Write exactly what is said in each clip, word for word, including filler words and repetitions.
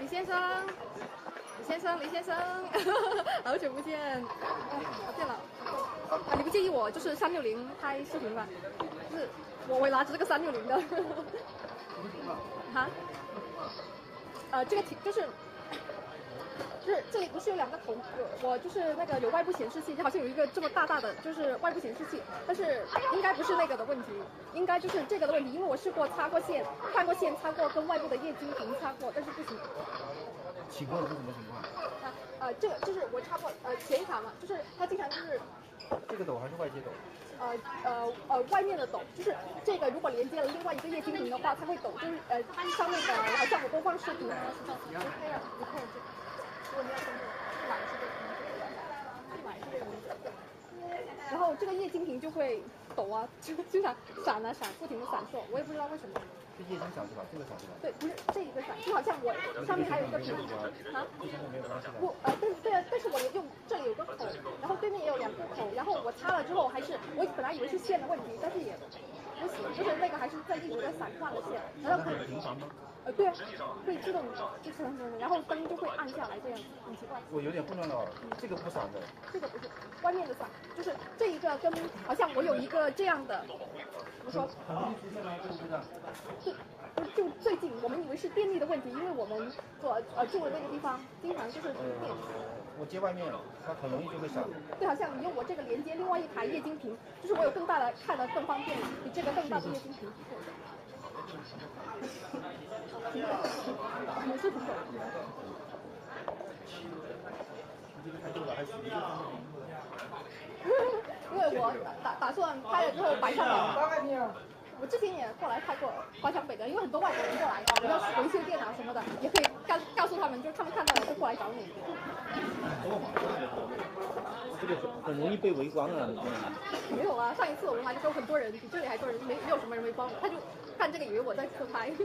李先生，李先生，李先生，好久不见！哎，我电脑啊，你不介意我就是三六零拍视频吧？就是我我拿着这个三六零的，哈呃，这个挺就是。 就是这里不是有两个头，我就是那个有外部显示器，好像有一个这么大大的，就是外部显示器，但是应该不是那个的问题，应该就是这个的问题，因为我试过插过线，换过线，插过跟外部的液晶屏插过，但是不行。起过是什么情况？啊呃，这个就是我插过呃前一卡嘛，就是它经常就是。 这个抖还是外接抖？呃呃呃，外面的抖，就是这个如果连接了另外一个液晶屏的话，它会抖，就是呃上面的好像我播放视频。你看，你看这，我们要等等，买这个，买这个。然后这个液晶屏就会抖啊，就经常闪啊闪，不停的闪烁，我也不知道为什么。这液晶闪是吧？这个闪是吧？对，不是这一个闪，就好像我上面还有一个屏啊。不呃，但是对啊，但是我用这里有个口，然后对面也有两个口，然后我插了之后还是我本来以为是线的问题，但是也不行，就是那个还是在一直在闪换了线，然后可以呃对啊，可以自动就闪闪，然后灯就会暗下来这样，很奇怪。我有点混乱了，这个不闪的。这个不是外面的闪，就是这一个跟好像我有一个这样的，怎么说？对，就最近我们以为是电力的问题，因为我们所呃住的那个地方经常就是停电。我接外面，它很容易就会闪。对，好像你用我这个连接另外一台液晶屏，就是我有更大的看得更方便，比这个更大的液晶屏。也是挺好的。 因为我打打算拍了之后摆上了，我之前也过来拍过华强北的，因为很多外国人过来，我要维修电脑什么的，也可以告告诉他们，就是他们看到了就过来找你。这个很容易被围观啊！没有啊，上一次我们来的时候很多人，比这里还多人，没没有什么人围观我，他就看这个以为我在偷拍。应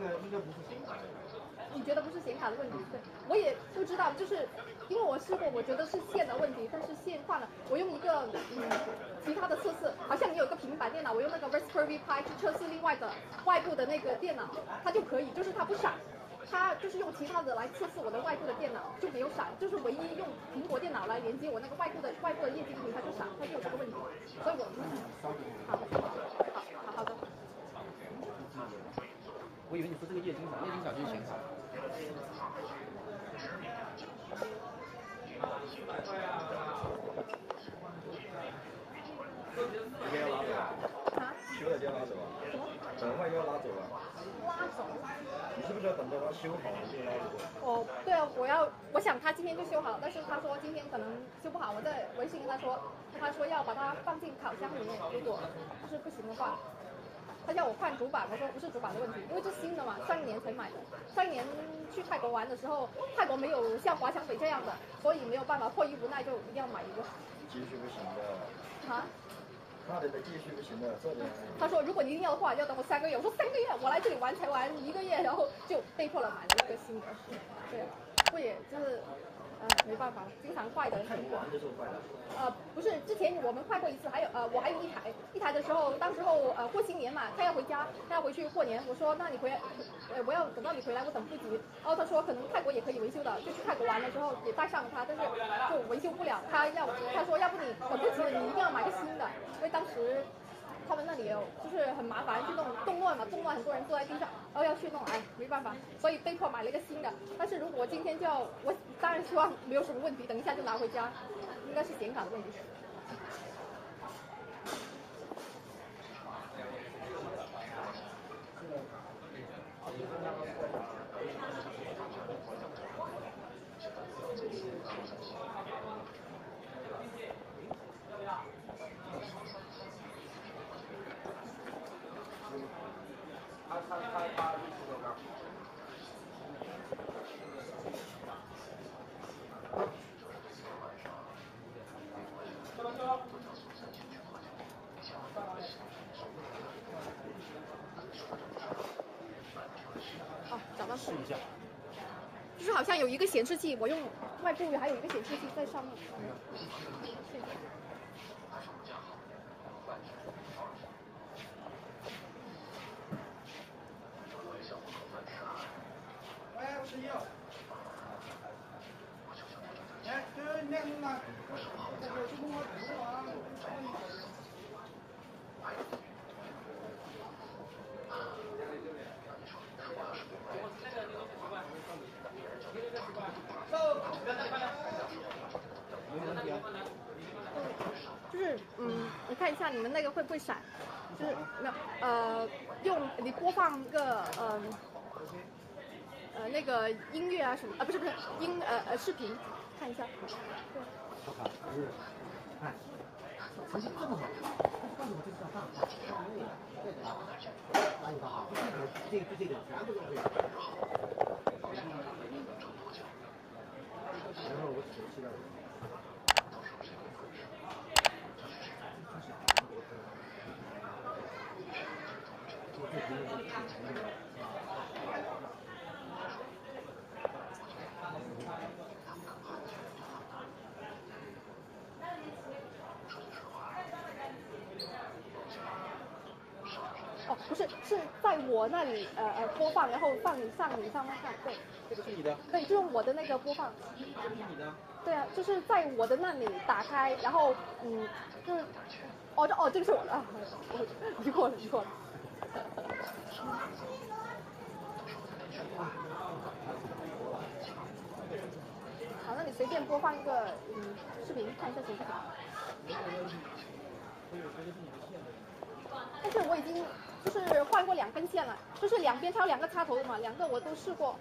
该应该不是显卡。 你觉得不是显卡的问题，对，我也不知道，就是因为我试过，我觉得是线的问题，但是线换了，我用一个嗯其他的测试，好像你有一个平板电脑，我用那个 Raspberry Pi 去测试另外的外部的那个电脑，它就可以，就是它不闪，它就是用其他的来测试我的外部的电脑就没有闪，就是唯一用苹果电脑来连接我那个外部的外部的液晶屏，它就闪，它就有这个问题，所以我好的，好好好的。 我以为你说这个液晶闪，液晶闪就是显卡。你给他拉走啊？修了就要拉走啊？什么？等会就要拉走了。拉走？你是不是要等到他修好了就拉走？哦，对啊，我要，我想他今天就修好，但是他说今天可能修不好。我在微信跟他说，他说要把它放进烤箱里面，如果就是不行的话。 他叫我换主板，我说不是主板的问题，因为这新的嘛，上一年才买的。上一年去泰国玩的时候，泰国没有像华强北这样的，所以没有办法，迫于无奈就一定要买一个。技术不行的。啊？那里的技术不行的，这里。他说如果你一定要的话，要等我三个月。我说三个月，我来这里玩才玩一个月，然后就被迫了买了一个新的。对，不也就是。 呃、没办法，经常坏的。泰国玩的时候坏的。呃，不是，之前我们坏过一次，还有呃，我还有一台，一台的时候，当时候呃过新年嘛，他要回家，他要回去过年，我说那你回来，呃我要等到你回来，我等不及。然后他说可能泰国也可以维修的，就去泰国玩的时候也带上了他，但是就维修不了，他要他说要不你等不及了，你一定要买个新的，因为当时。 他们那里有，就是很麻烦，就动动乱嘛，动乱很多人坐在地上，然后要去弄，哎，没办法，所以被迫买了一个新的。但是如果今天就要，我当然希望没有什么问题，等一下就拿回家，应该是显卡的问题。哦，找到试一下，就是好像有一个显示器，我用外部还有一个显示器在上面。谢谢。哎，我吃药。哎，对，那个嘛，我去公司吃完，找你。 就是嗯，你看一下你们那个会不会闪？就是没有呃，用你播放一个嗯 呃, 呃那个音乐啊什么啊不是不是音呃呃视频，看一下。对。哎，成绩这么好，但是我这次要上，再打一个好，这个就这个，全部都会。 然后我只期待。哦，不是，是在我那里呃呃播放，然后放你上你上面看，对。 这个是你的，对，就是我的那个播放。这是你的。对啊，就是在我的那里打开，然后嗯，就是，哦这哦这个是我的，啊、我离过了离过了。好，那你随便播放一个嗯视频看一下行不行？但是我已经就是换过两根线了，就是两边它有两个插头的嘛，两个我都试过。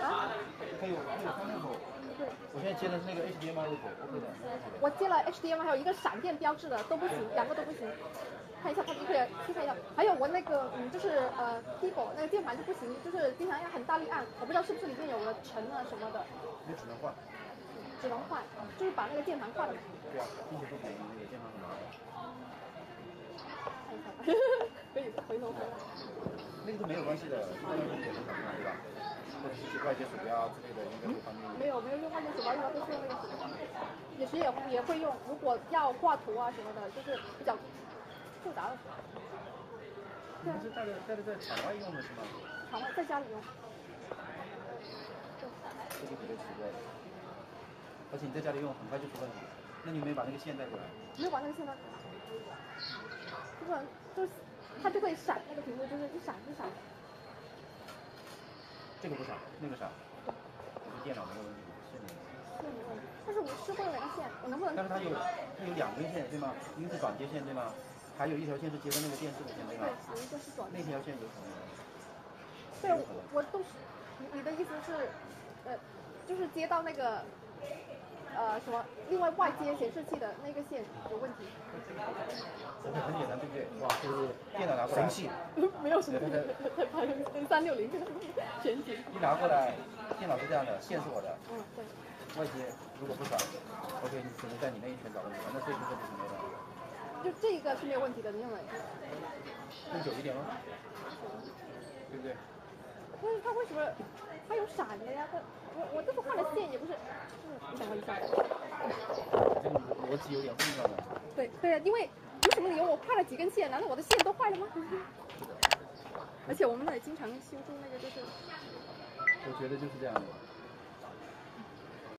啊？还有还有方向口，我现在接的是那个 H D M I 入口 ，OK 的。我接了 H D M I， 还有一个闪电标志的都不行，两个都不行。看一下，看一下，看一下。还有我那个嗯，就是呃 keyboard 那个键盘就不行，就是经常要很大力按，我不知道是不是里面有了尘啊什么的。你只能换。只能换，就是把那个键盘换了。对啊，并且不给那个键盘拿了。 可以回头回来。那个都没有关系的，那个也是什么对吧？或者是外接鼠标之类的，应该不方便。没有没有用外接鼠标，一般都是用那个，有时也也会用。如果要画图啊什么的，就是比较复杂的。对啊。是带着带着在场外用的是吗？场外在家里用。这个比较奇怪，而且你在家里用很快就出问题。那你没把那个线带过来？没有把那个线带过来。 不然就是它就会闪，那个屏幕就是一闪一闪。这个不闪，那个闪。这个电脑没有问题，是没有问题。但是我试过两根线，我能不能？但是它有它有两根线对吗？一个是转接线对吗？还有一条线是接在那个电视的线对吗？对，有一个是转接。那条线有可能。对，我我都是，你的意思是，呃，就是接到那个。 呃，什么？另外外接显示器的那个线有问题。很简单，对不对？哇，就是电脑拿过来。神器。没有什么。三六零，全景。一拿过来，电脑是这样的，线是我的。嗯，对。外接如果不转 ，OK， 你只能在你那一圈找问题，那这一部分是没有问题。就这个是没有问题的，你认为？更久一点吗？对不对？不是，它为什么它有闪的呀？它。 我我这次画的线也不是，嗯，等我一下。这个逻辑有点混乱了。对对啊，因为有什么理由我画了几根线？难道我的线都坏了吗？而且我们那里经常修筑那个就是。我觉得就是这样的。